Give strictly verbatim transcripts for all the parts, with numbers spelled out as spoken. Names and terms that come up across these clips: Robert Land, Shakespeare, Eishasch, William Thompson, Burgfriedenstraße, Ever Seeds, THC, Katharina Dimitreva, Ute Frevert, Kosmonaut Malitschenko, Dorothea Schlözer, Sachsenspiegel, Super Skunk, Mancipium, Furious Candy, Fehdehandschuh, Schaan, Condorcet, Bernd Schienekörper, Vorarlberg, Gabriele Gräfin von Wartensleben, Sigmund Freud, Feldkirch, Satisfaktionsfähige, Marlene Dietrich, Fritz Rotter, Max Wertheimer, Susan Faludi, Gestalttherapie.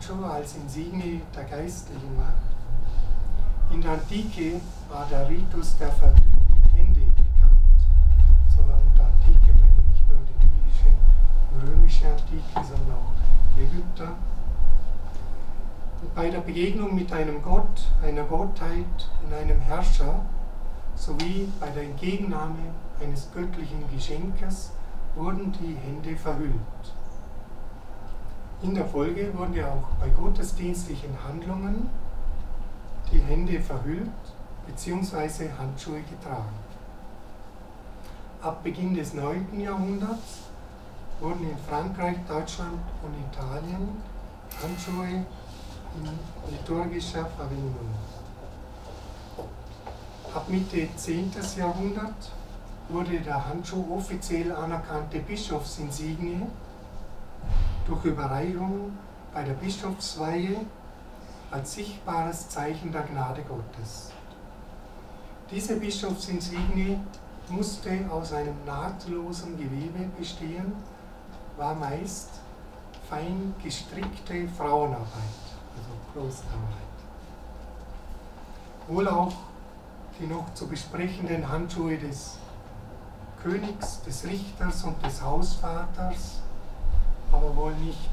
Sancho als Insigne der geistlichen Macht. In der Antike war der Ritus der verdrückten Hände bekannt, sondern in der Antike meine nicht nur die griechische und römische Antike, sondern auch die Ägypter. Und bei der Begegnung mit einem Gott, einer Gottheit und einem Herrscher, sowie bei der Entgegennahme eines göttlichen Geschenkes wurden die Hände verhüllt. In der Folge wurden ja auch bei gottesdienstlichen Handlungen die Hände verhüllt bzw. Handschuhe getragen. Ab Beginn des neunten Jahrhunderts wurden in Frankreich, Deutschland und Italien Handschuhe in liturgischer Verwendung. Ab Mitte zehnten Jahrhundert wurde der Handschuh offiziell anerkannte Bischofsinsignie durch Überreichung bei der Bischofsweihe als sichtbares Zeichen der Gnade Gottes. Diese Bischofsinsignie musste aus einem nahtlosen Gewebe bestehen, war meist fein gestrickte Frauenarbeit, also Klosterarbeit. Wohl auch die noch zu besprechenden Handschuhe des Königs, des Richters und des Hausvaters, aber wohl nicht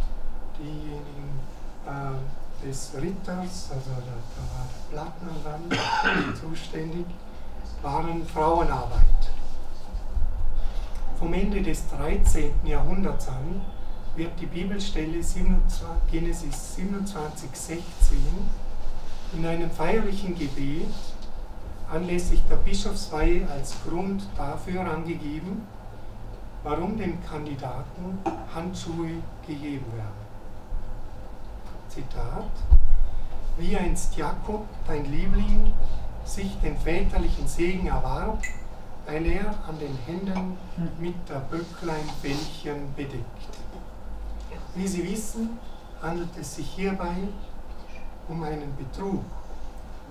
diejenigen äh, des Ritters, also da, da war der Plattner dann zuständig, waren Frauenarbeit. Vom Ende des dreizehnten Jahrhunderts an wird die Bibelstelle Genesis siebenundzwanzig sechzehn in einem feierlichen Gebet anlässlich der Bischofsweihe als Grund dafür angegeben, warum dem Kandidaten Handschuhe gegeben werden. Zitat: Wie einst Jakob, dein Liebling, sich den väterlichen Segen erwarb, weil er an den Händen mit der Böcklein-Bällchen bedeckt. Wie Sie wissen, handelt es sich hierbei um einen Betrug,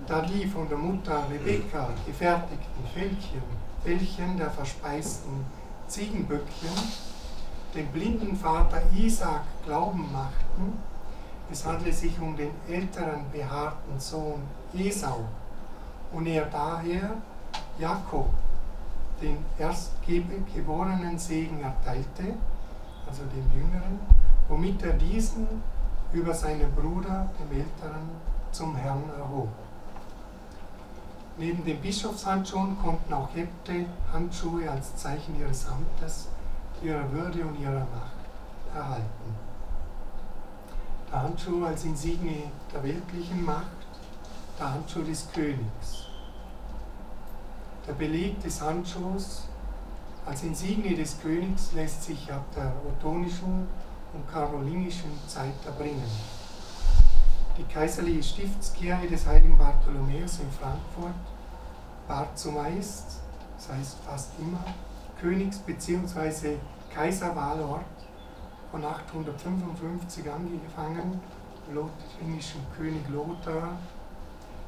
da die von der Mutter Rebekka gefertigten Fällchen, Fällchen der verspeisten Ziegenböckchen den blinden Vater Isaak glauben machten, es handle sich um den älteren behaarten Sohn Esau und er daher Jakob den erstgeborenen Segen erteilte, also dem Jüngeren, womit er diesen über seinen Bruder, dem Älteren, zum Herrn erhob. Neben den Bischofshandschuhen konnten auch Häbte Handschuhe als Zeichen ihres Amtes, ihrer Würde und ihrer Macht erhalten. Der Handschuh als Insigne der weltlichen Macht, der Handschuh des Königs. Der Beleg des Handschuhs als Insigne des Königs lässt sich ab der ottonischen und karolingischen Zeit erbringen. Die kaiserliche Stiftskirche des heiligen Bartholomäus in Frankfurt war zumeist, das heißt fast immer, Königs- bzw. Kaiserwahlort von achthundertfünfundfünfzig angefangen, lothringischen König Lothar,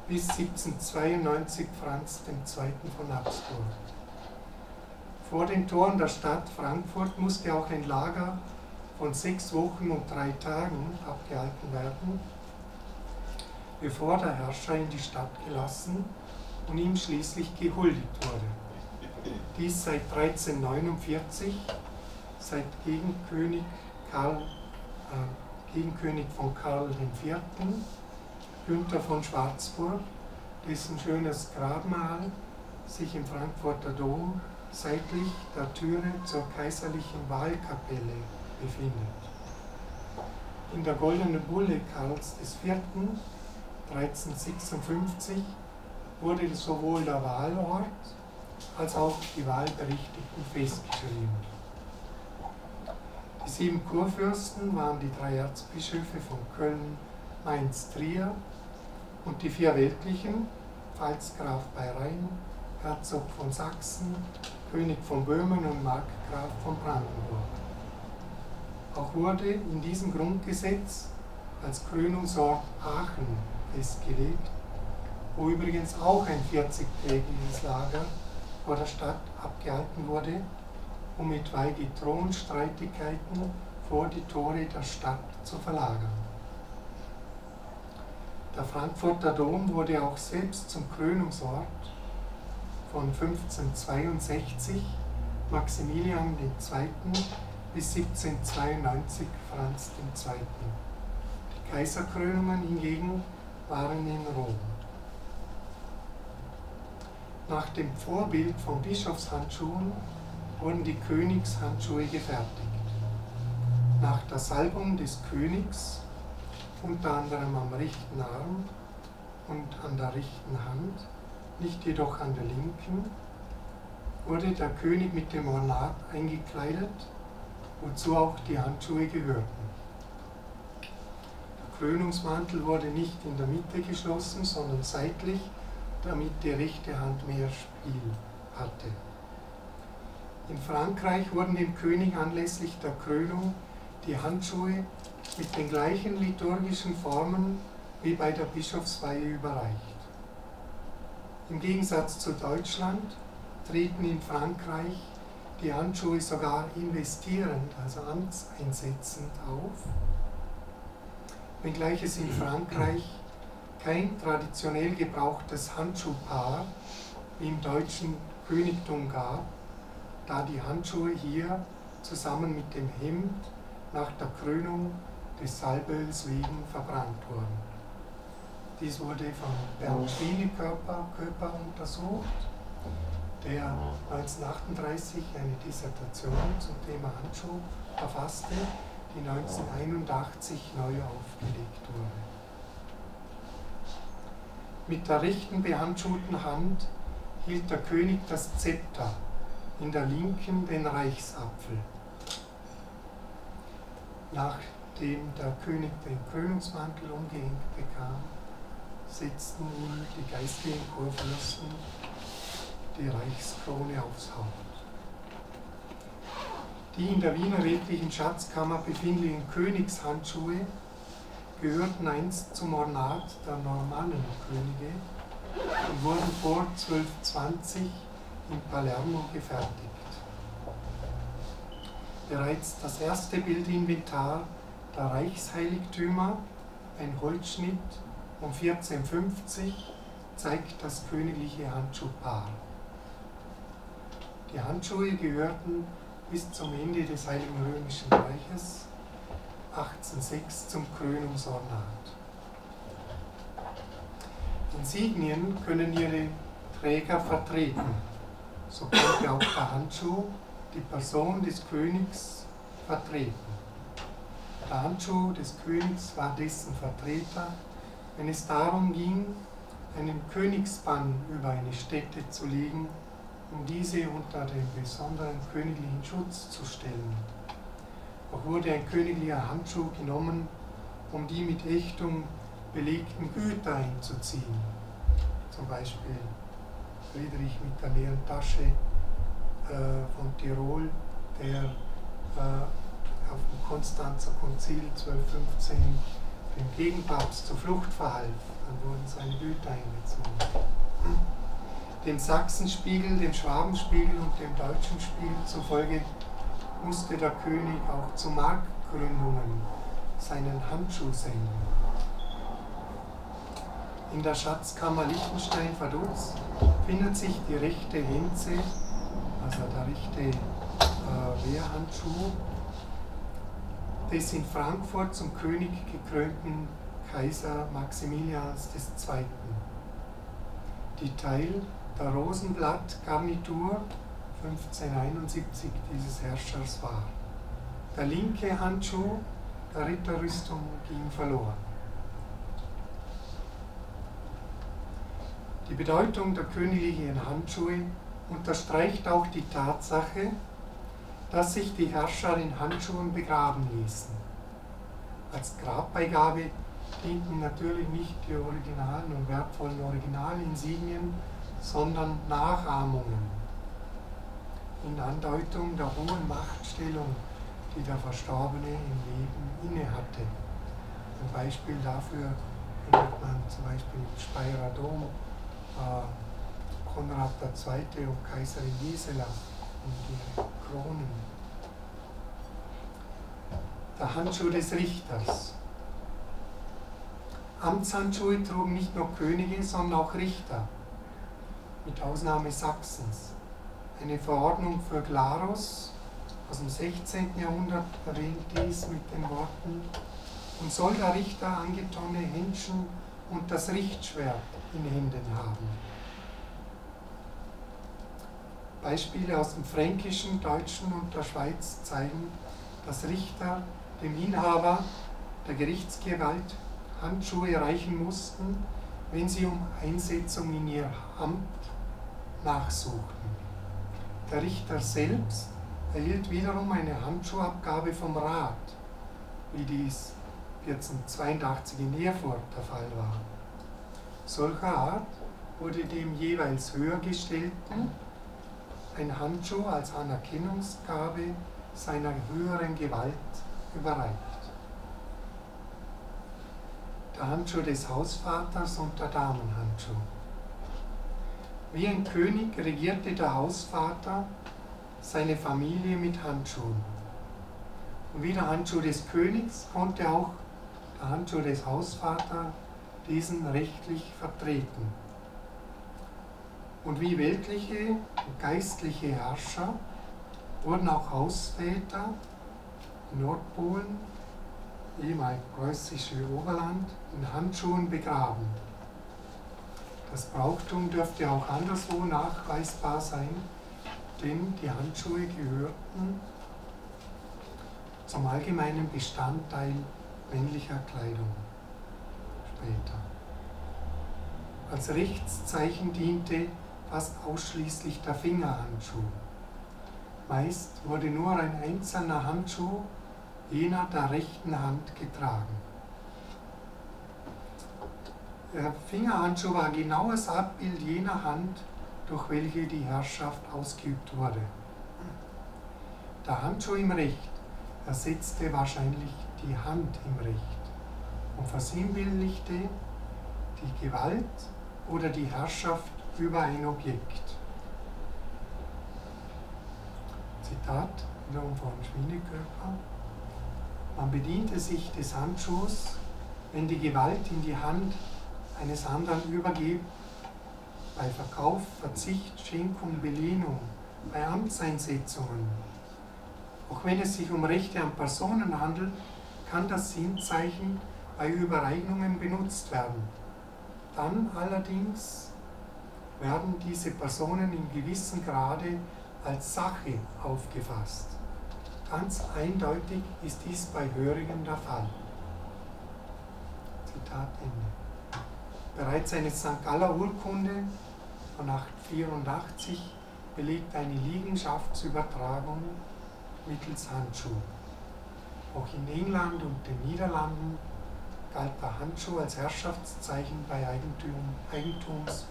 bis siebzehnhundertzweiundneunzig Franz der Zweite von Habsburg. Vor den Toren der Stadt Frankfurt musste auch ein Lager von sechs Wochen und drei Tagen abgehalten werden, bevor der Herrscher in die Stadt gelassen und ihm schließlich gehuldigt wurde. Dies seit dreizehnhundertneunundvierzig, seit Gegenkönig, Karl, äh, Gegenkönig von Karl der Vierte., Günther von Schwarzburg, dessen schönes Grabmal sich im Frankfurter Dom seitlich der Türe zur kaiserlichen Wahlkapelle befindet. In der goldenen Bulle Karls der Vierte., dreizehnhundertsechsundfünfzig wurde sowohl der Wahlort als auch die Wahlberechtigten festgeschrieben. Die sieben Kurfürsten waren die drei Erzbischöfe von Köln, Mainz, Trier und die vier weltlichen, Pfalzgraf bei Rhein, Herzog von Sachsen, König von Böhmen und Markgraf von Brandenburg. Auch wurde in diesem Grundgesetz als Krönungsort Aachen festgelegt, wo übrigens auch ein vierzigtägiges Lager vor der Stadt abgehalten wurde, um etwaige Thronstreitigkeiten vor die Tore der Stadt zu verlagern. Der Frankfurter Dom wurde auch selbst zum Krönungsort von fünfzehnhundertzweiundsechzig Maximilian der Zweite bis siebzehnhundertzweiundneunzig Franz der Zweite. Die Kaiserkrönungen hingegen waren in Rom. Nach dem Vorbild von Bischofshandschuhen wurden die Königshandschuhe gefertigt. Nach der Salbung des Königs, unter anderem am rechten Arm und an der rechten Hand, nicht jedoch an der linken, wurde der König mit dem Ornat eingekleidet, wozu auch die Handschuhe gehörten. Der Krönungsmantel wurde nicht in der Mitte geschlossen, sondern seitlich, damit die rechte Hand mehr Spiel hatte. In Frankreich wurden dem König anlässlich der Krönung die Handschuhe mit den gleichen liturgischen Formen wie bei der Bischofsweihe überreicht. Im Gegensatz zu Deutschland treten in Frankreich die Handschuhe sogar investierend, also amtseinsetzend auf, wenngleich es in Frankreich kein traditionell gebrauchtes Handschuhpaar wie im deutschen Königtum gab, da die Handschuhe hier zusammen mit dem Hemd nach der Krönung des Salböls wegen verbrannt wurden. Dies wurde von Bernd Schienekörper untersucht, der neunzehnhundertachtunddreißig eine Dissertation zum Thema Handschuh verfasste, die neunzehnhunderteinundachtzig neu aufgelegt wurde. Mit der rechten behandschuhten Hand hielt der König das Zepter, in der linken den Reichsapfel. Nachdem der König den Krönungsmantel umgehängt bekam, setzten ihm die geistigen Kurfürsten die Reichskrone aufs Haupt. Die in der Wiener weltlichen Schatzkammer befindlichen Königshandschuhe gehörten einst zum Ornat der Normannenkönige und wurden vor zwölfhundertzwanzig in Palermo gefertigt. Bereits das erste Bildinventar der Reichsheiligtümer, ein Holzschnitt um vierzehnhundertfünfzig, zeigt das königliche Handschuhpaar. Die Handschuhe gehörten bis zum Ende des Heiligen Römischen Reiches achtzehn null sechs zum Krönungsornat. Insignien können ihre Träger vertreten. So konnte auch der Handschuh die Person des Königs vertreten. Der Handschuh des Königs war dessen Vertreter, wenn es darum ging, einen Königsbann über eine Stätte zu legen, um diese unter den besonderen königlichen Schutz zu stellen. Auch wurde ein königlicher Handschuh genommen, um die mit Ächtung belegten Güter einzuziehen, zum Beispiel Friedrich mit der leeren Tasche äh, von Tirol, der äh, auf dem Konstanzer Konzil zwölfhundertfünfzehn dem Gegenpapst zur Flucht verhalf, dann wurden seine Güter eingezogen. Dem Sachsenspiegel, dem Schwabenspiegel und dem deutschen Spiegel zufolge musste der König auch zu Marktgründungen seinen Handschuh senden. In der Schatzkammer Liechtenstein-Vaduz findet sich die rechte Henze, also der rechte äh, Wehrhandschuh, des in Frankfurt zum König gekrönten Kaiser Maximilians der Zweite. Die Teil der Rosenblatt-Garnitur fünfzehnhunderteinundsiebzig dieses Herrschers war. Der linke Handschuh der Ritterrüstung ging verloren. Die Bedeutung der königlichen Handschuhe unterstreicht auch die Tatsache, dass sich die Herrscher in Handschuhen begraben ließen. Als Grabbeigabe dienten natürlich nicht die originalen und wertvollen Originalinsignien, sondern Nachahmungen, in Andeutung der hohen Machtstellung, die der Verstorbene im Leben innehatte. Ein Beispiel dafür findet man zum Beispiel im Speyerer Dom, äh, Konrad der Zweite und Kaiserin Gisela und ihre Kronen. Der Handschuh des Richters. Amtshandschuhe trugen nicht nur Könige, sondern auch Richter, mit Ausnahme Sachsens. Eine Verordnung für Glarus aus dem sechzehnten Jahrhundert erwähnt dies mit den Worten: Und soll der Richter angetonnene Händchen und das Richtschwert in Händen haben. Beispiele aus dem Fränkischen, Deutschen und der Schweiz zeigen, dass Richter dem Inhaber der Gerichtsgewalt Handschuhe reichen mussten, wenn sie um Einsetzung in ihr Amt nachsuchten. Der Richter selbst erhielt wiederum eine Handschuhabgabe vom Rat, wie dies vierzehnhundertzweiundachtzig in Erfurt der Fall war. Solcher Art wurde dem jeweils Höhergestellten ein Handschuh als Anerkennungsgabe seiner höheren Gewalt überreicht. Der Handschuh des Hausvaters und der Damenhandschuh. Wie ein König regierte der Hausvater seine Familie mit Handschuhen. Und wie der Handschuh des Königs konnte auch der Handschuh des Hausvaters diesen rechtlich vertreten. Und wie weltliche und geistliche Herrscher wurden auch Hausväter in Nordpolen, ehemals preußische Oberland, in Handschuhen begraben. Das Brauchtum dürfte auch anderswo nachweisbar sein, denn die Handschuhe gehörten zum allgemeinen Bestandteil männlicher Kleidung später. Als Rechtszeichen diente fast ausschließlich der Fingerhandschuh. Meist wurde nur ein einzelner Handschuh jener der rechten Hand getragen. Der Fingerhandschuh war genaues Abbild jener Hand, durch welche die Herrschaft ausgeübt wurde. Der Handschuh im Recht ersetzte wahrscheinlich die Hand im Recht und versinnbildlichte die Gewalt oder die Herrschaft über ein Objekt. Zitat, wiederum von Schienekörper: Man bediente sich des Handschuhs, wenn die Gewalt in die Hand eines anderen übergeht, bei Verkauf, Verzicht, Schenkung, Belehnung, bei Amtseinsetzungen. Auch wenn es sich um Rechte an Personen handelt, kann das Sinnzeichen bei Übereignungen benutzt werden. Dann allerdings werden diese Personen in gewissem Grade als Sache aufgefasst. Ganz eindeutig ist dies bei Hörigen der Fall. Zitat Ende. Bereits eine Sankt Galler Urkunde von achtzehnhundertvierundachtzig belegt eine Liegenschaftsübertragung mittels Handschuh. Auch in England und den Niederlanden galt der Handschuh als Herrschaftszeichen bei Eigentum, Eigentumsübertragungen.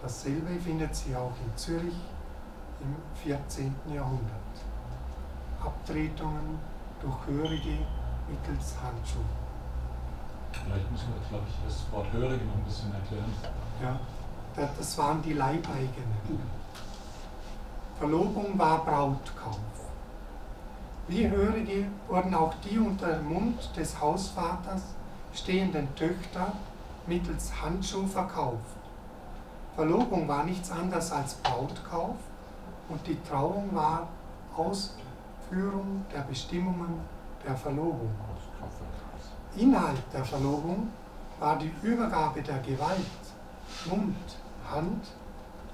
Dasselbe findet sich auch in Zürich im vierzehnten Jahrhundert. Abtretungen durch Hörige mittels Handschuh. Vielleicht müssen wir, glaube ich, das Wort Hörige noch ein bisschen erklären. Ja, das waren die Leibeigenen. Verlobung war Brautkauf. Wie Hörige wurden auch die unter dem Mund des Hausvaters stehenden Töchter mittels Handschuh verkauft. Verlobung war nichts anderes als Brautkauf und die Trauung war Ausführung der Bestimmungen der Verlobung. Inhalt der Verlobung war die Übergabe der Gewalt, Mund, Hand,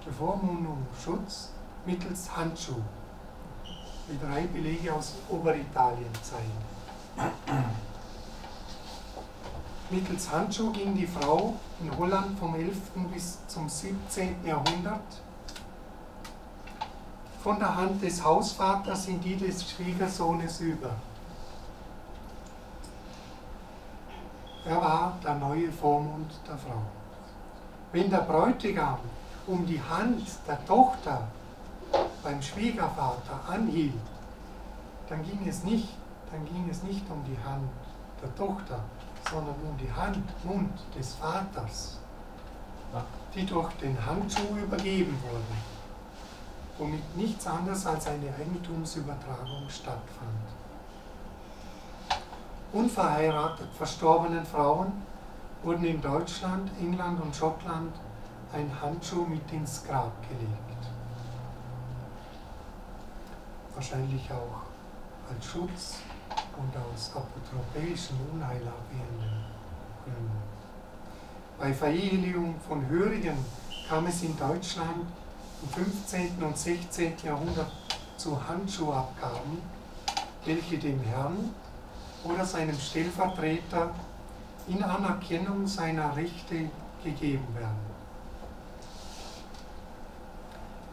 Bevormundung, Schutz, mittels Handschuh, wie drei Belege aus Oberitalien zeigen. Mittels Handschuh ging die Frau in Holland vom elften bis zum siebzehnten Jahrhundert von der Hand des Hausvaters in die des Schwiegersohnes über. Er war der neue Vormund der Frau. Wenn der Bräutigam um die Hand der Tochter beim Schwiegervater anhielt, dann ging es nicht, dann ging es nicht um die Hand der Tochter, sondern um die Hand, Mund des Vaters, die durch den Handschuh übergeben wurde, womit nichts anderes als eine Eigentumsübertragung stattfand. unverheiratet verstorbenen Frauen wurden in Deutschland, England und Schottland ein Handschuh mit ins Grab gelegt. Wahrscheinlich auch als Schutz und aus apotropäischen unheilabwehrenden Gründen. Bei Verehelichung von Hörigen kam es in Deutschland im fünfzehnten und sechzehnten Jahrhundert zu Handschuhabgaben, welche dem Herrn oder seinem Stellvertreter in Anerkennung seiner Rechte gegeben werden.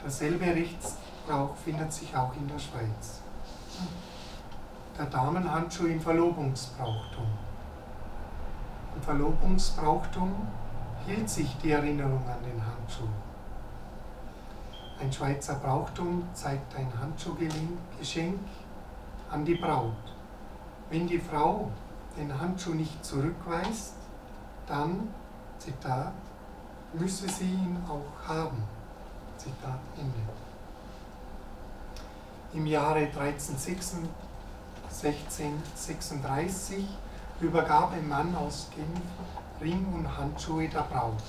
Derselbe Rechtsbrauch findet sich auch in der Schweiz. Der Damenhandschuh im Verlobungsbrauchtum. Im Verlobungsbrauchtum hielt sich die Erinnerung an den Handschuh. Ein Schweizer Brauchtum zeigt ein Handschuhgeschenk an die Braut. Wenn die Frau den Handschuh nicht zurückweist, dann, Zitat, müsse sie ihn auch haben. Zitat Ende. Im Jahre dreizehnhundertsechsunddreißig übergab ein Mann aus Genf Ring und Handschuhe der Braut.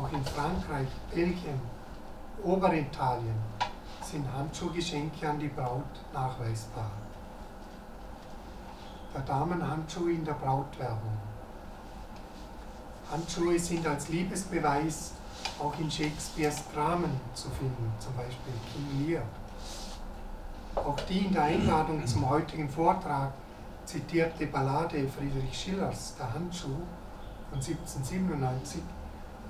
Auch in Frankreich, Belgien, Oberitalien sind Handschuhgeschenke an die Braut nachweisbar. Der Damenhandschuh in der Brautwerbung. Handschuhe sind als Liebesbeweis auch in Shakespeares Dramen zu finden, zum Beispiel King Lear. Auch die in der Einladung zum heutigen Vortrag zitierte Ballade Friedrich Schillers, Der Handschuh von siebzehnhundertsiebenundneunzig,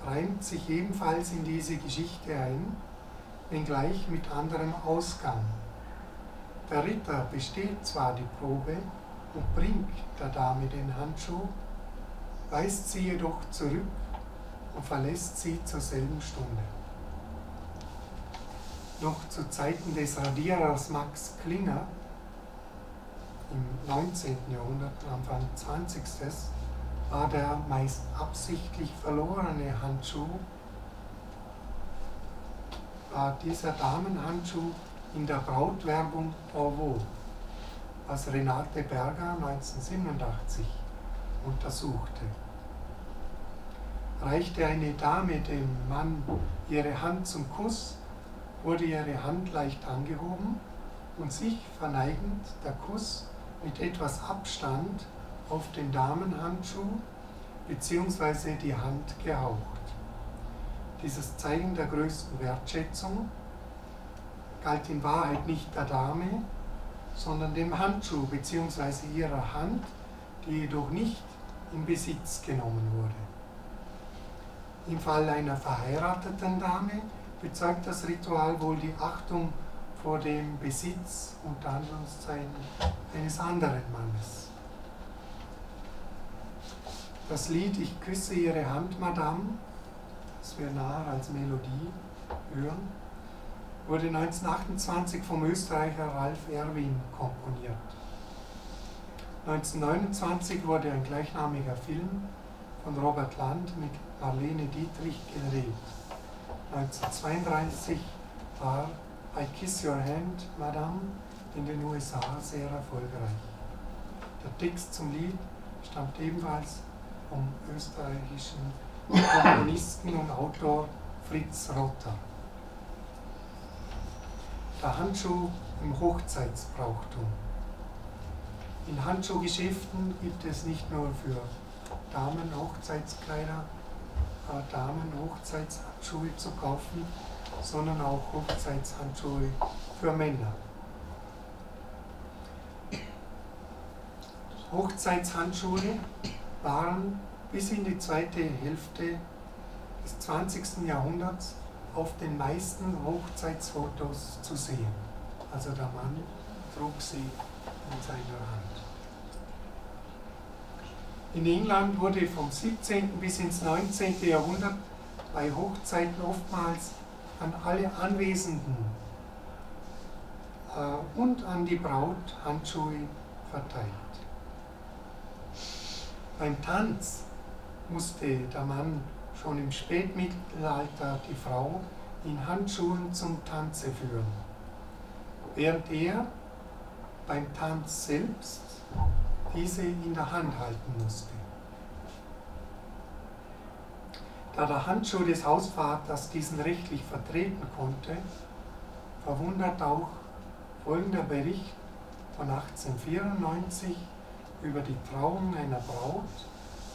reimt sich ebenfalls in diese Geschichte ein, wenngleich mit anderem Ausgang. Der Ritter besteht zwar die Probe und bringt der Dame den Handschuh, weist sie jedoch zurück und verlässt sie zur selben Stunde. Noch zu Zeiten des Radierers Max Klinger im neunzehnten Jahrhundert, Anfang zwanzigsten war der meist absichtlich verlorene Handschuh, war dieser Damenhandschuh in der Brautwerbung en vogue, was Renate Berger neunzehnhundertsiebenundachtzig untersuchte. Reichte eine Dame dem Mann ihre Hand zum Kuss, wurde ihre Hand leicht angehoben und sich verneigend der Kuss mit etwas Abstand auf den Damenhandschuh bzw. die Hand gehaucht. Dieses Zeichen der größten Wertschätzung galt in Wahrheit nicht der Dame, sondern dem Handschuh bzw. ihrer Hand, die jedoch nicht in Besitz genommen wurde. Im Fall einer verheirateten Dame bezeugt das Ritual wohl die Achtung vor dem Besitz und Handlungszeichen eines anderen Mannes. Das Lied Ich küsse Ihre Hand, Madame, das wir nachher als Melodie hören, wurde neunzehnhundertachtundzwanzig vom Österreicher Ralf Erwin komponiert. neunzehnhundertneunundzwanzig wurde ein gleichnamiger Film von Robert Land mit Marlene Dietrich gedreht. neunzehnhundertzweiunddreißig war I Kiss Your Hand, Madame in den U S A sehr erfolgreich. Der Text zum Lied stammt ebenfalls vom österreichischen Komponisten und Autor Fritz Rotter. Der Handschuh im Hochzeitsbrauchtum. In Handschuhgeschäften gibt es nicht nur für Damen Hochzeitskleider, Damen Hochzeitshandschuhe zu kaufen, sondern auch Hochzeitshandschuhe für Männer. Hochzeitshandschuhe waren bis in die zweite Hälfte des zwanzigsten Jahrhunderts auf den meisten Hochzeitsfotos zu sehen. Also der Mann trug sie in seiner Hand. In England wurde vom siebzehnten bis ins neunzehnte Jahrhundert bei Hochzeiten oftmals an alle Anwesenden äh, und an die Braut Handschuhe verteilt. Beim Tanz musste der Mann schon im Spätmittelalter die Frau in Handschuhen zum Tanze führen, während er beim Tanz selbst diese in der Hand halten musste. Da der Handschuh des Hausvaters diesen rechtlich vertreten konnte, verwundert auch folgender Bericht von achtzehnhundertvierundneunzig über die Trauung einer Braut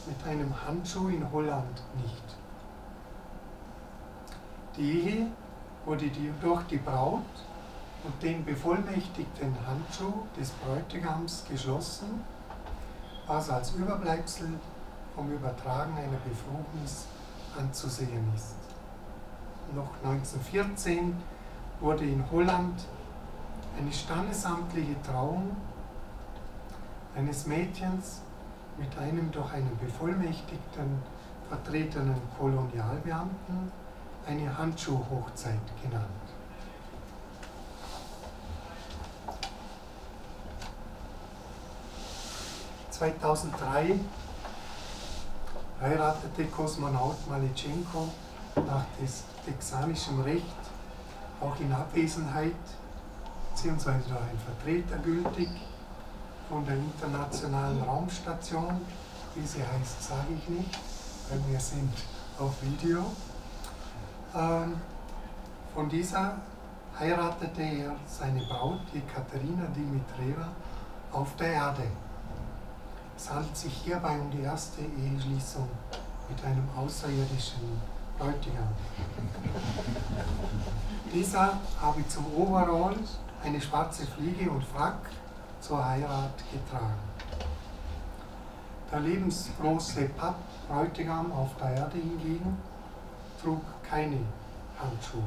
mit einem Handschuh in Holland nicht. Die Ehe wurde durch die Braut und den bevollmächtigten Handschuh des Bräutigams geschlossen, was als Überbleibsel vom Übertragen einer Befugnis anzusehen ist. Noch neunzehnhundertvierzehn wurde in Holland eine standesamtliche Trauung eines Mädchens mit einem durch einen bevollmächtigten vertretenen Kolonialbeamten eine Handschuhhochzeit genannt. zweitausenddrei heiratete Kosmonaut Malitschenko nach texanischem Recht auch in Abwesenheit beziehungsweise durch einen Vertreter gültig von der Internationalen Raumstation, wie sie heißt, sage ich nicht, weil wir sind auf Video. Ähm, von dieser heiratete er seine Braut, die Katharina Dimitreva, auf der Erde. Es handelt sich hierbei um die erste Eheschließung mit einem außerirdischen Bräutigam. Dieser habe zum Overall eine schwarze Fliege und Frack zur Heirat getragen. Der lebensgroße Pappbräutigam auf der Erde hingegen trug keine Handschuhe.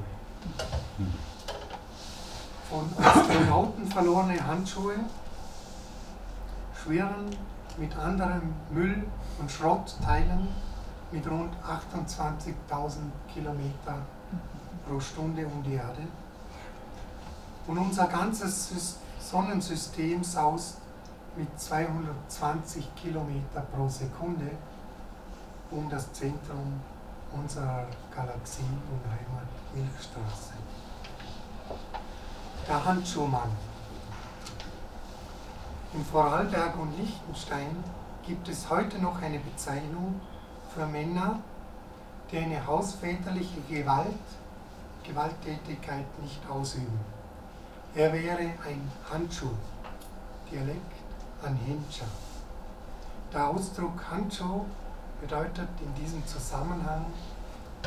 Von Astronauten verlorene Handschuhe schwirren mit anderem Müll- und Schrottteilen mit rund achtundzwanzigtausend Kilometer pro Stunde um die Erde. Und unser ganzes Sonnensystem saust mit zweihundertzwanzig Kilometer pro Sekunde um das Zentrum unserer Galaxie und Heimat Milchstraße. Der Handschuhmann. In Vorarlberg und Liechtenstein gibt es heute noch eine Bezeichnung für Männer, die eine hausväterliche Gewalt, Gewalttätigkeit nicht ausüben. Er wäre ein Handschuh, Dialekt an Henscher. Der Ausdruck Handschuh bedeutet in diesem Zusammenhang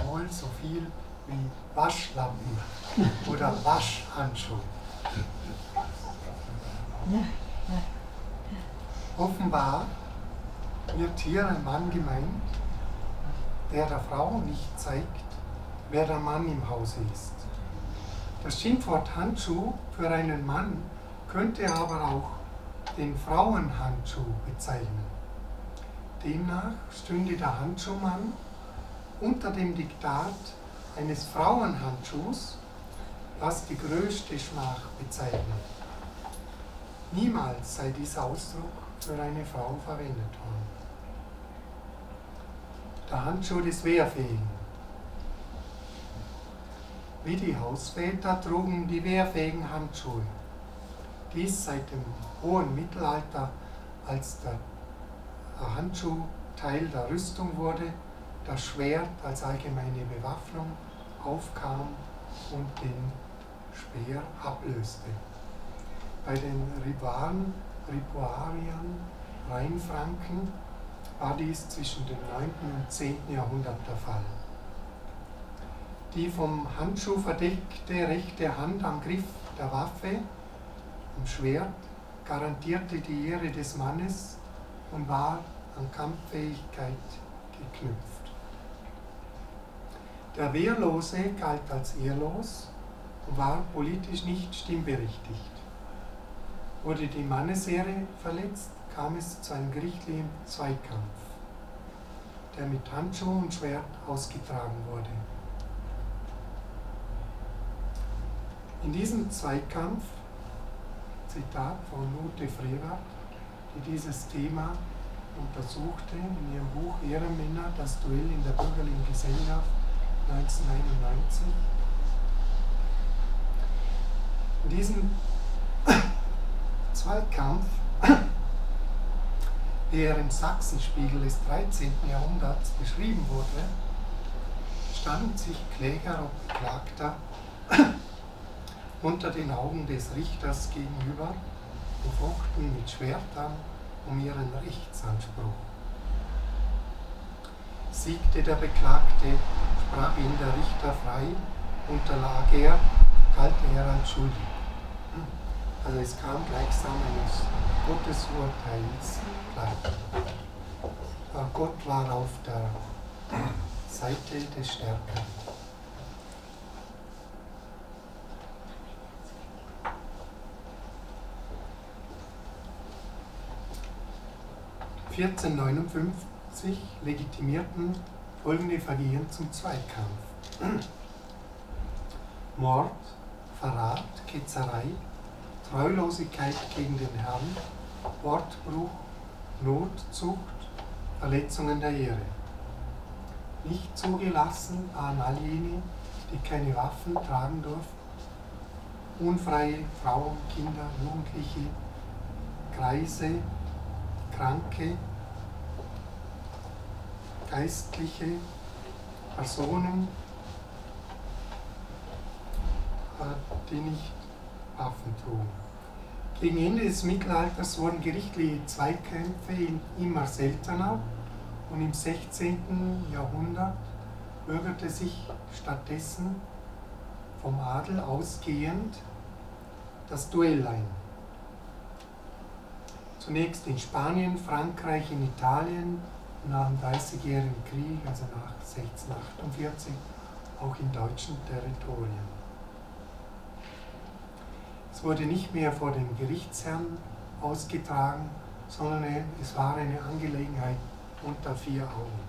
wohl so viel wie Waschlappen oder Waschhandschuh. Offenbar wird hier ein Mann gemeint, der der Frau nicht zeigt, wer der Mann im Hause ist. Das Schimpfwort Handschuh für einen Mann könnte aber auch den Frauenhandschuh bezeichnen. Demnach stünde der Handschuhmann unter dem Diktat eines Frauenhandschuhs, was die größte Schmach bezeichnet. Niemals sei dieser Ausdruck für eine Frau verwendet worden. Der Handschuh des Wehrfähigen. Wie die Hausväter trugen die wehrfähigen Handschuhe. Dies seit dem hohen Mittelalter, als der Handschuh Teil der Rüstung wurde, das Schwert als allgemeine Bewaffnung aufkam und den Speer ablöste. Bei den Ripuariern, Rheinfranken, war dies zwischen dem neunten und zehnten Jahrhundert der Fall. Die vom Handschuh verdeckte rechte Hand am Griff der Waffe, am Schwert, garantierte die Ehre des Mannes und war an Kampffähigkeit geknüpft. Der Wehrlose galt als ehrlos und war politisch nicht stimmberechtigt. Wurde die Mannesehre verletzt, kam es zu einem gerichtlichen Zweikampf, der mit Handschuh und Schwert ausgetragen wurde. In diesem Zweikampf, Zitat von Ute Frevert, die dieses Thema untersuchte in ihrem Buch Ehrenmänner, das Duell in der bürgerlichen Gesellschaft neunzehnhunderteinundneunzig. In diesem Zweikampf der im Sachsenspiegel des dreizehnten Jahrhunderts beschrieben wurde, standen sich Kläger und Beklagter unter den Augen des Richters gegenüber und fochten mit Schwertern um ihren Rechtsanspruch. Siegte der Beklagte, sprach ihn der Richter frei, unterlag er, galt er als schuldig. Also es kam gleichsam eines Gottesurteils gleich. Aber Gott war auf der Seite des Stärkeren. vierzehnhundertneunundfünfzig legitimierten folgende Vergehen zum Zweikampf: Mord, Verrat, Ketzerei, Treulosigkeit gegen den Herrn, Wortbruch, Notzucht, Verletzungen der Ehre. Nicht zugelassen an all jene, die keine Waffen tragen durften, unfreie Frauen, Kinder, Jugendliche, Greise, Kranke, geistliche Personen, die nicht Waffen trugen. Gegen Ende des Mittelalters wurden gerichtliche Zweikämpfe immer seltener und im sechzehnten Jahrhundert bürgerte sich stattdessen vom Adel ausgehend das Duell ein. Zunächst in Spanien, Frankreich, in Italien, nach dem Dreißigjährigen Krieg, also nach sechzehnhundertachtundvierzig, auch in deutschen Territorien. Es wurde nicht mehr vor den Gerichtsherren ausgetragen, sondern es war eine Angelegenheit unter vier Augen.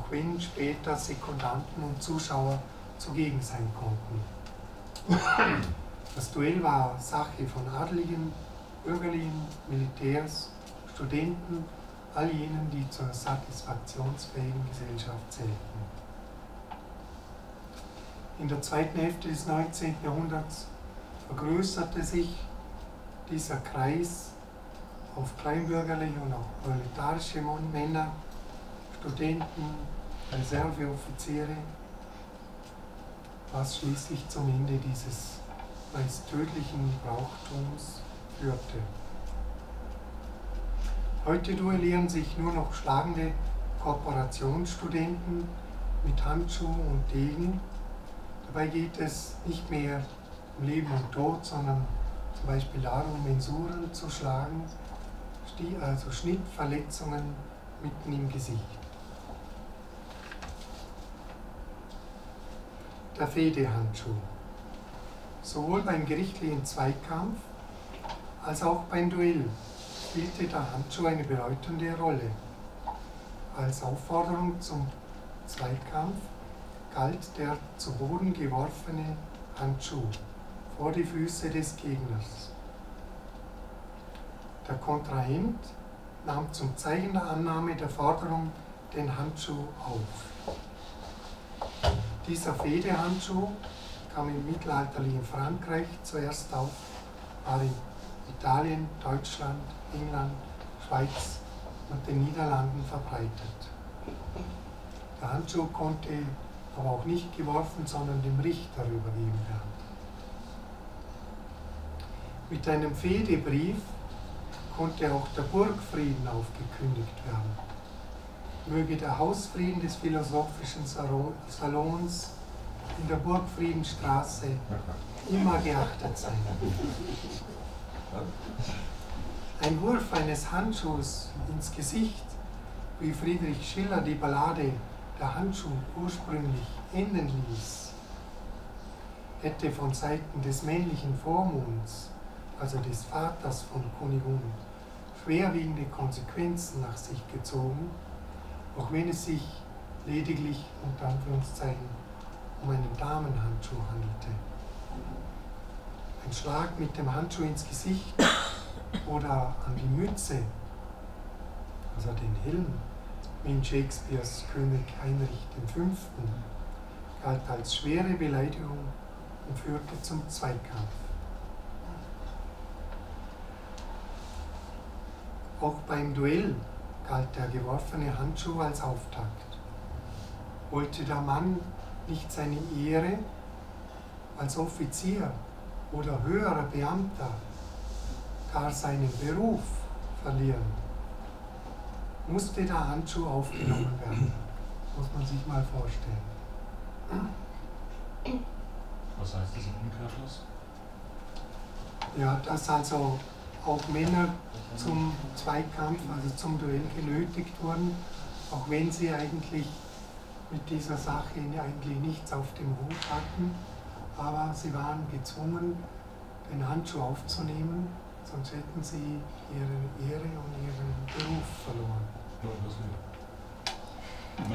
Auch wenn später Sekundanten und Zuschauer zugegen sein konnten. Das Duell war Sache von Adligen, Bürgerlichen, Militärs, Studenten, all jenen, die zur satisfaktionsfähigen Gesellschaft zählten. In der zweiten Hälfte des neunzehnten Jahrhunderts vergrößerte sich dieser Kreis auf kleinbürgerliche und auch proletarische Männer, Studenten, Reserveoffiziere, was schließlich zum Ende dieses meist tödlichen Brauchtums führte. Heute duellieren sich nur noch schlagende Korporationsstudenten mit Handschuh und Degen. Dabei geht es nicht mehr um Leben und Tod, sondern zum Beispiel darum, Mensuren zu schlagen, also Schnittverletzungen mitten im Gesicht. Der Fehdehandschuh. Sowohl beim gerichtlichen Zweikampf als auch beim Duell spielte der Handschuh eine bedeutende Rolle. Als Aufforderung zum Zweikampf galt der zu Boden geworfene Handschuh vor die Füße des Gegners. Der Kontrahent nahm zum Zeichen der Annahme der Forderung den Handschuh auf. Dieser Fehdehandschuh kam im mittelalterlichen Frankreich zuerst auf, war in Italien, Deutschland, England, Schweiz und den Niederlanden verbreitet. Der Handschuh konnte aber auch nicht geworfen, sondern dem Richter übergeben werden. Mit einem Fehdebrief konnte auch der Burgfrieden aufgekündigt werden. Möge der Hausfrieden des philosophischen Salons in der Burgfriedenstraße immer geachtet sein. Ein Wurf eines Handschuhs ins Gesicht, wie Friedrich Schiller die Ballade der Handschuh ursprünglich enden ließ, hätte von Seiten des männlichen Vormunds, also des Vaters von Kunigunen, schwerwiegende Konsequenzen nach sich gezogen, auch wenn es sich lediglich unter Anführungszeichen um einen Damenhandschuh handelte. Ein Schlag mit dem Handschuh ins Gesicht oder an die Mütze, also den Helm, in Shakespeares König Heinrich der Fünfte galt als schwere Beleidigung und führte zum Zweikampf. Auch beim Duell galt der geworfene Handschuh als Auftakt. Wollte der Mann nicht seine Ehre als Offizier oder höherer Beamter, gar seinen Beruf verlieren, musste der Handschuh aufgenommen werden. Muss man sich mal vorstellen. Was heißt das in Umkehrschluss? Ja, dass also auch Männer zum Zweikampf, also zum Duell genötigt wurden, auch wenn sie eigentlich mit dieser Sache eigentlich nichts auf dem Hut hatten, aber sie waren gezwungen, den Handschuh aufzunehmen, sonst hätten sie ihre Ehre und ihren Beruf verloren. Ja, das ist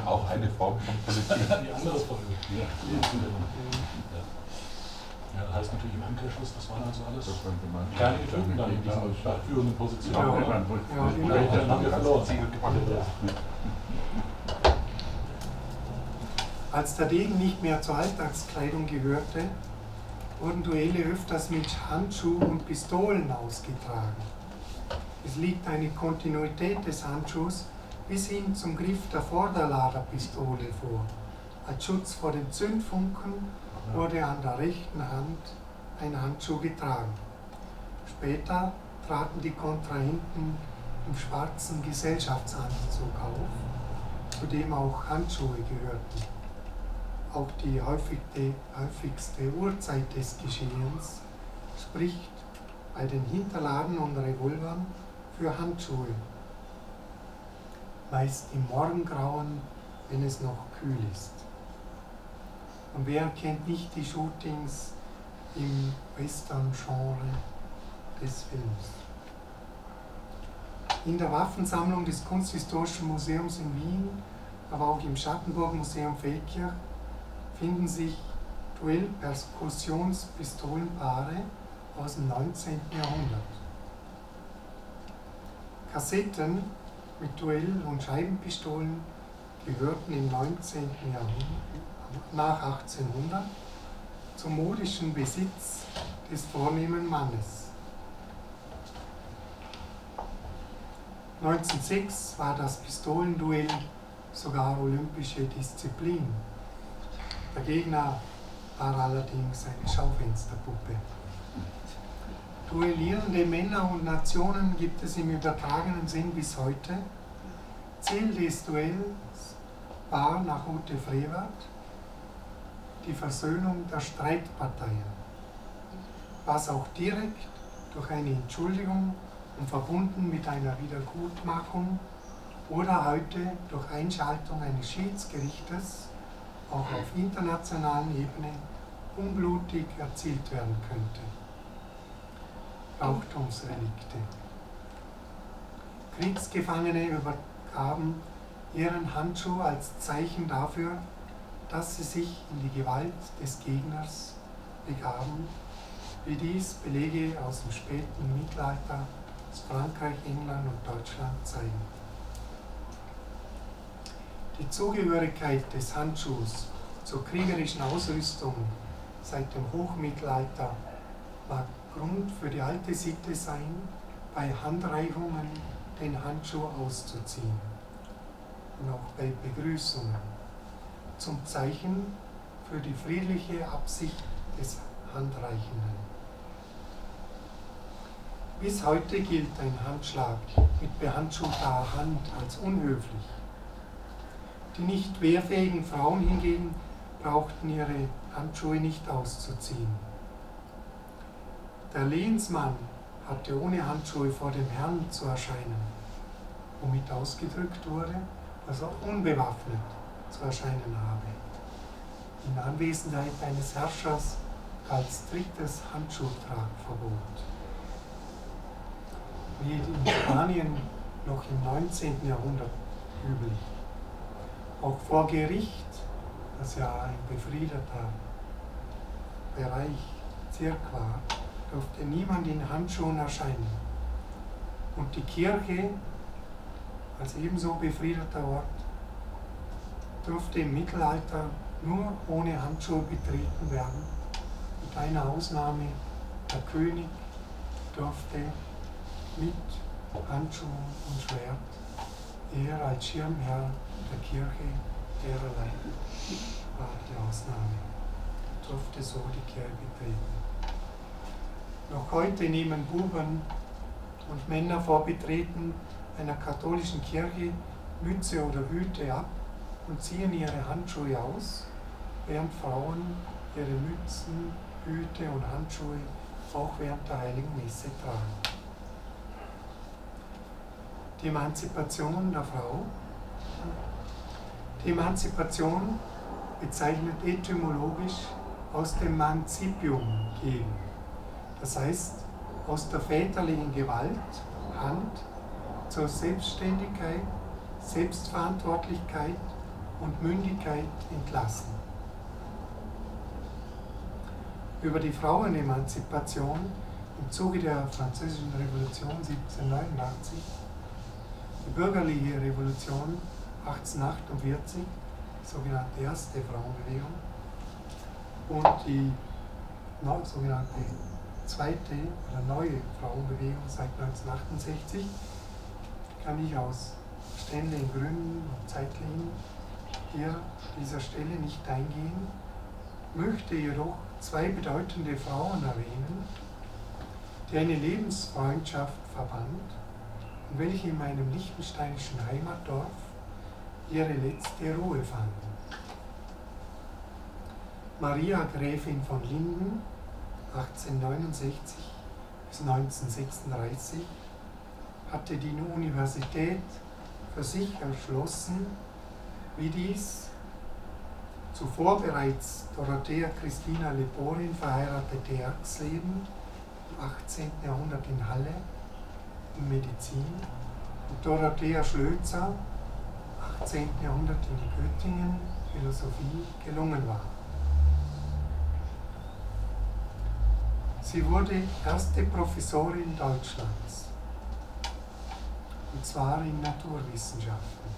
auch eine Frau kommt positiv. Die andere Frau. Ja. Ja, das heißt natürlich im Umkehrschluss, das waren also alles kleine Typen dann in dieser startführenden Position. Ja, ja, dann haben wir verloren. Als der Degen nicht mehr zur Alltagskleidung gehörte, wurden Duelle öfters mit Handschuhen und Pistolen ausgetragen. Es liegt eine Kontinuität des Handschuhs bis hin zum Griff der Vorderladerpistole vor. Als Schutz vor den Zündfunken wurde an der rechten Hand ein Handschuh getragen. Später traten die Kontrahenten im schwarzen Gesellschaftsanzug auf, zu dem auch Handschuhe gehörten. Auch die häufigste, häufigste Uhrzeit des Geschehens spricht bei den Hinterladen und Revolvern für Handschuhe. Meist im Morgengrauen, wenn es noch kühl ist. Und wer kennt nicht die Shootings im Western-Genre des Films? In der Waffensammlung des Kunsthistorischen Museums in Wien, aber auch im Schattenburg-Museum Feldkirch, finden sich Duell-Perkussionspistolenpaare aus dem neunzehnten Jahrhundert. Kassetten mit Duell- und Scheibenpistolen gehörten im neunzehnten Jahrhundert nach achtzehnhundert zum modischen Besitz des vornehmen Mannes. neunzehnhundertsechs war das Pistolenduell sogar olympische Disziplin. Der Gegner war allerdings eine Schaufensterpuppe. Duellierende Männer und Nationen gibt es im übertragenen Sinn bis heute. Ziel des Duells war nach Ute Frevert die Versöhnung der Streitparteien, was auch direkt durch eine Entschuldigung und verbunden mit einer Wiedergutmachung oder heute durch Einschaltung eines Schiedsgerichtes auch auf internationaler Ebene unblutig erzielt werden könnte. Brauchtumsrelikte. Kriegsgefangene übergaben ihren Handschuh als Zeichen dafür, dass sie sich in die Gewalt des Gegners begaben, wie dies Belege aus dem späten Mittelalter aus Frankreich, England und Deutschland zeigen. Die Zugehörigkeit des Handschuhs zur kriegerischen Ausrüstung seit dem Hochmittelalter mag Grund für die alte Sitte sein, bei Handreichungen den Handschuh auszuziehen und auch bei Begrüßungen zum Zeichen für die friedliche Absicht des Handreichenden. Bis heute gilt ein Handschlag mit behandschuhter Hand als unhöflich. Die nicht wehrfähigen Frauen hingegen brauchten ihre Handschuhe nicht auszuziehen. Der Lehnsmann hatte ohne Handschuhe vor dem Herrn zu erscheinen, womit ausgedrückt wurde, dass er unbewaffnet zu erscheinen habe. In Anwesenheit eines Herrschers galt striktes Handschuhtragverbot. Wie in Spanien noch im neunzehnten Jahrhundert üblich. Auch vor Gericht, das ja ein befriedeter Bereich, Zirk war, durfte niemand in Handschuhen erscheinen. Und die Kirche, als ebenso befriedeter Ort, durfte im Mittelalter nur ohne Handschuhe betreten werden. Mit einer Ausnahme, der König durfte mit Handschuh und Schwert, er als Schirmherr der Kirche, der allein war die Ausnahme, durfte so die Kirche betreten. Noch heute nehmen Buben und Männer vor Betreten einer katholischen Kirche Mütze oder Hüte ab und ziehen ihre Handschuhe aus, während Frauen ihre Mützen, Hüte und Handschuhe auch während der Heiligen Messe tragen. Die Emanzipation der Frau. Die Emanzipation bezeichnet etymologisch aus dem Mancipium gehen, das heißt aus der väterlichen Gewalt, Hand, zur Selbstständigkeit, Selbstverantwortlichkeit und Mündigkeit entlassen. Über die Frauenemanzipation im Zuge der Französischen Revolution siebzehnhundertneunundachtzig, die bürgerliche Revolution achtzehnhundertachtundvierzig, sogenannte erste Frauenbewegung, und die sogenannte zweite oder neue Frauenbewegung seit neunzehnhundertachtundsechzig, kann ich aus ständigen Gründen und Zeitlinien hier an dieser Stelle nicht eingehen, möchte jedoch zwei bedeutende Frauen erwähnen, die eine Lebensfreundschaft verband und welche in meinem liechtensteinischen Heimatdorf ihre letzte Ruhe fanden. Maria Gräfin von Linden, achtzehnhundertneunundsechzig bis neunzehnhundertsechsunddreißig, hatte die Universität für sich erschlossen, wie dies zuvor bereits Dorothea Christina Leporin verheiratete Erxleben im achtzehnten Jahrhundert in Halle in Medizin und Dorothea Schlözer im achtzehnten Jahrhundert in Göttingen Philosophie gelungen war. Sie wurde erste Professorin Deutschlands, und zwar in Naturwissenschaften.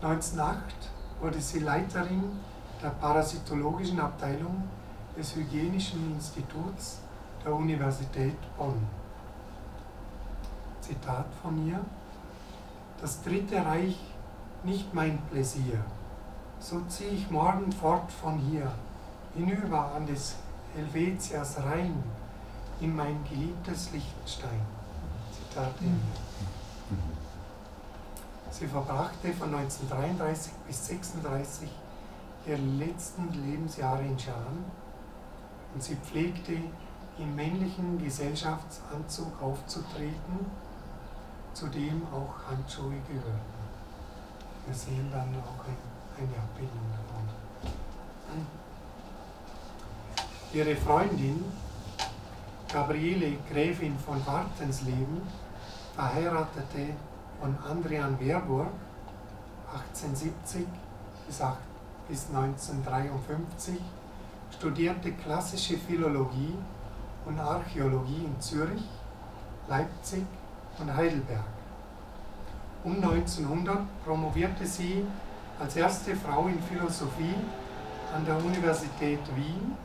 neunzehnhundertacht wurde sie Leiterin der parasitologischen Abteilung des Hygienischen Instituts der Universität Bonn. Zitat von ihr: Das Dritte Reich nicht mein Pläsier, so ziehe ich morgen fort von hier, hinüber an des Helvetias Rhein, in mein geliebtes Liechtenstein. Zitat Ende. Sie verbrachte von neunzehnhundertdreiunddreißig bis neunzehnhundertsechsunddreißig ihre letzten Lebensjahre in Schaan und sie pflegte, im männlichen Gesellschaftsanzug aufzutreten, zu dem auch Handschuhe gehörten. Wir sehen dann auch eine Abbildung davon. Ihre Freundin, Gabriele Gräfin von Wartensleben, verheiratete von Adrian Werburg achtzehnhundertsiebzig bis neunzehnhundertdreiundfünfzig, studierte klassische Philologie und Archäologie in Zürich, Leipzig und Heidelberg. Um neunzehnhundert promovierte sie als erste Frau in Philosophie an der Universität Wien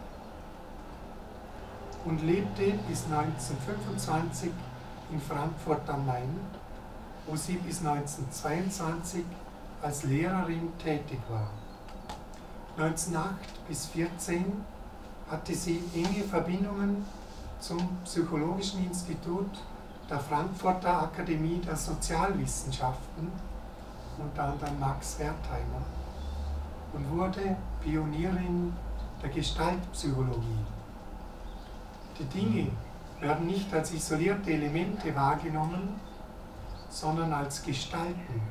und lebte bis neunzehnhundertfünfundzwanzig in Frankfurt am Main, wo sie bis neunzehnhundertzweiundzwanzig als Lehrerin tätig war. neunzehnhundertacht bis neunzehnhundertvierzehn hatte sie enge Verbindungen zum Psychologischen Institut der Frankfurter Akademie der Sozialwissenschaften, unter anderem Max Wertheimer, und wurde Pionierin der Gestaltpsychologie. Die Dinge werden nicht als isolierte Elemente wahrgenommen, sondern als Gestalten,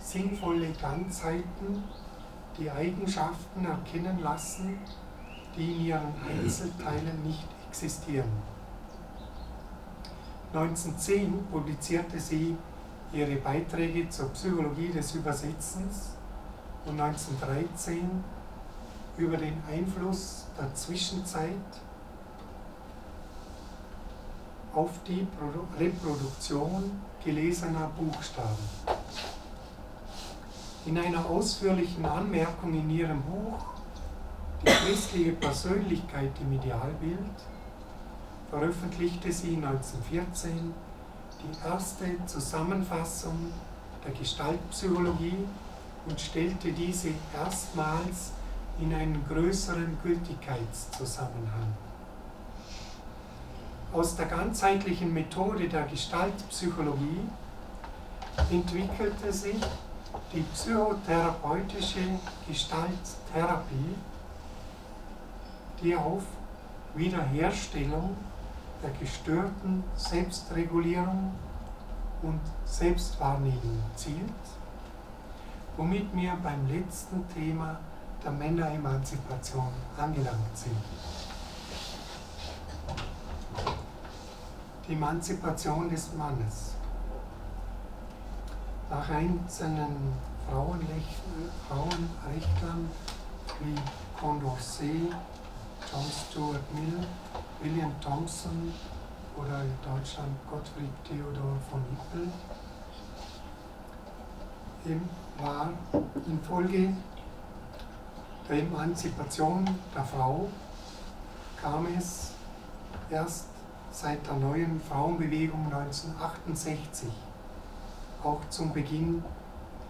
sinnvolle Ganzheiten, die Eigenschaften erkennen lassen, die in ihren Einzelteilen nicht existieren. neunzehnhundertzehn publizierte sie ihre Beiträge zur Psychologie des Übersetzens und neunzehnhundertdreizehn über den Einfluss der Zwischenzeit auf die Reproduktion gelesener Buchstaben. In einer ausführlichen Anmerkung in ihrem Buch Die christliche Persönlichkeit im Idealbild veröffentlichte sie neunzehnhundertvierzehn die erste Zusammenfassung der Gestaltpsychologie und stellte diese erstmals in einen größeren Gültigkeitszusammenhang. Aus der ganzheitlichen Methode der Gestaltpsychologie entwickelte sich die psychotherapeutische Gestalttherapie, die auf Wiederherstellung der gestörten Selbstregulierung und Selbstwahrnehmung zielt, womit wir beim letzten Thema der Männeremanzipation angelangt sind. Die Emanzipation des Mannes. Nach einzelnen Frauenrechtlern wie Condorcet, John Stuart Mill, William Thompson oder in Deutschland Gottfried Theodor von Hippel, war infolge der Emanzipation der Frau kam es erst seit der neuen Frauenbewegung neunzehnhundertachtundsechzig auch zum Beginn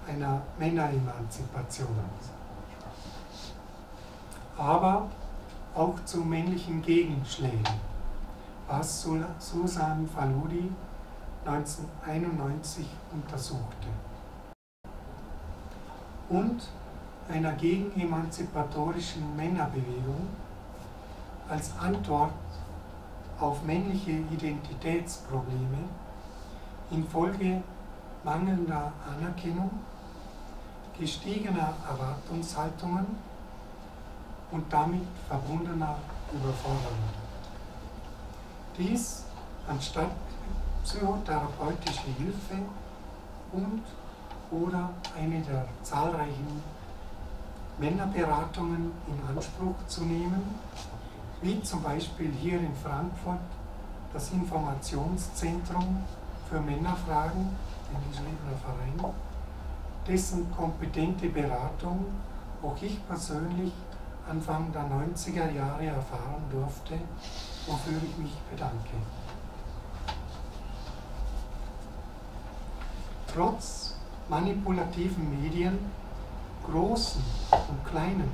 einer Männeremanzipation. Aber auch zu männlichen Gegenschlägen, was Susan Faludi neunzehnhunderteinundneunzig untersuchte, und einer gegenemanzipatorischen Männerbewegung als Antwort auf männliche Identitätsprobleme infolge mangelnder Anerkennung, gestiegener Erwartungshaltungen und damit verbundener Überforderung. Dies anstatt psychotherapeutischer Hilfe und oder eine der zahlreichen Männerberatungen in Anspruch zu nehmen, wie zum Beispiel hier in Frankfurt das Informationszentrum für Männerfragen, den Geschriebener Verein, dessen kompetente Beratung auch ich persönlich Anfang der neunziger Jahre erfahren durfte, wofür ich mich bedanke. Trotz manipulativen Medien, großen und kleinen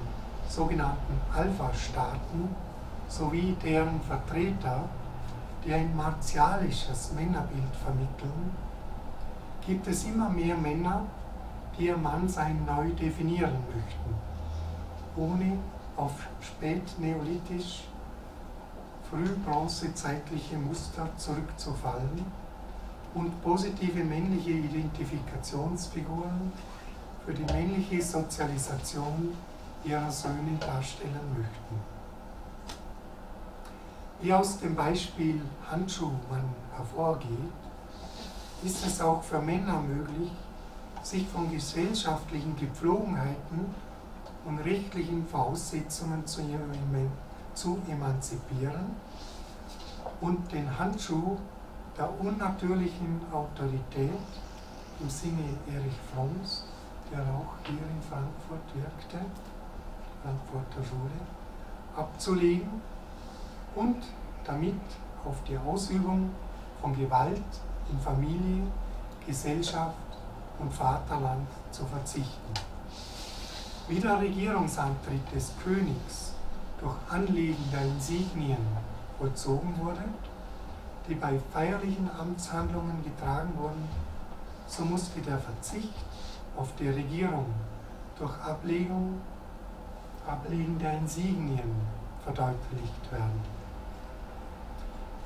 sogenannten Alpha-Staaten sowie deren Vertreter, die ein martialisches Männerbild vermitteln, gibt es immer mehr Männer, die ihr Mannsein neu definieren möchten, ohne auf spätneolithisch, frühbronzezeitliche Muster zurückzufallen und positive männliche Identifikationsfiguren für die männliche Sozialisation ihrer Söhne darstellen möchten. Wie aus dem Beispiel Handschuhmann hervorgeht, ist es auch für Männer möglich, sich von gesellschaftlichen Gepflogenheiten und rechtlichen Voraussetzungen zu emanzipieren und den Handschuh der unnatürlichen Autorität im Sinne Erich Fromms, der auch hier in Frankfurt wirkte, Frankfurter Schule, abzulegen und damit auf die Ausübung von Gewalt in Familie, Gesellschaft und Vaterland zu verzichten. Wie der Regierungsantritt des Königs durch Anlegen der Insignien vollzogen wurde, die bei feierlichen Amtshandlungen getragen wurden, so musste der Verzicht auf die Regierung durch Ablegung, Ablegen der Insignien verdeutlicht werden.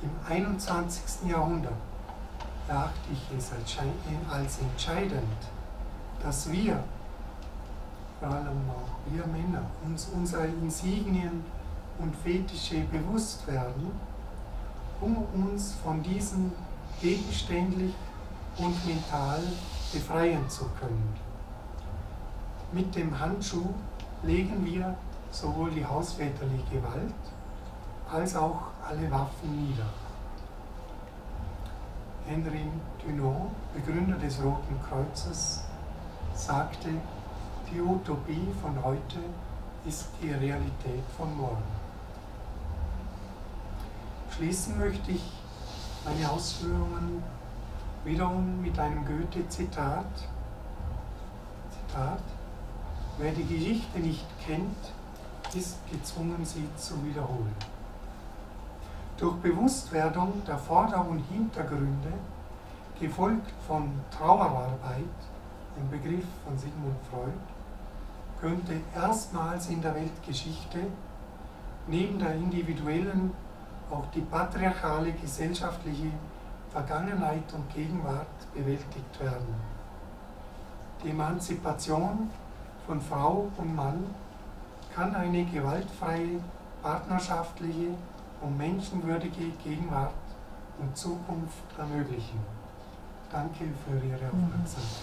Im einundzwanzigsten Jahrhundert erachte ich es als entscheidend, dass wir, vor allem auch wir Männer, uns unsere Insignien und Fetische bewusst werden, um uns von diesen gegenständlich und mental befreien zu können. Mit dem Handschuh legen wir sowohl die hausväterliche Gewalt als auch alle Waffen nieder. Henri Dunant, Begründer des Roten Kreuzes, sagte, die Utopie von heute ist die Realität von morgen. Schließen möchte ich meine Ausführungen wiederum mit einem Goethe-Zitat. Zitat: Wer die Geschichte nicht kennt, ist gezwungen, sie zu wiederholen. Durch Bewusstwerdung der Vorder- und Hintergründe, gefolgt von Trauerarbeit, ein Begriff von Sigmund Freud, könnte erstmals in der Weltgeschichte neben der individuellen auch die patriarchale gesellschaftliche Vergangenheit und Gegenwart bewältigt werden. Die Emanzipation von Frau und Mann kann eine gewaltfreie, partnerschaftliche und menschenwürdige Gegenwart und Zukunft ermöglichen. Danke für Ihre Aufmerksamkeit.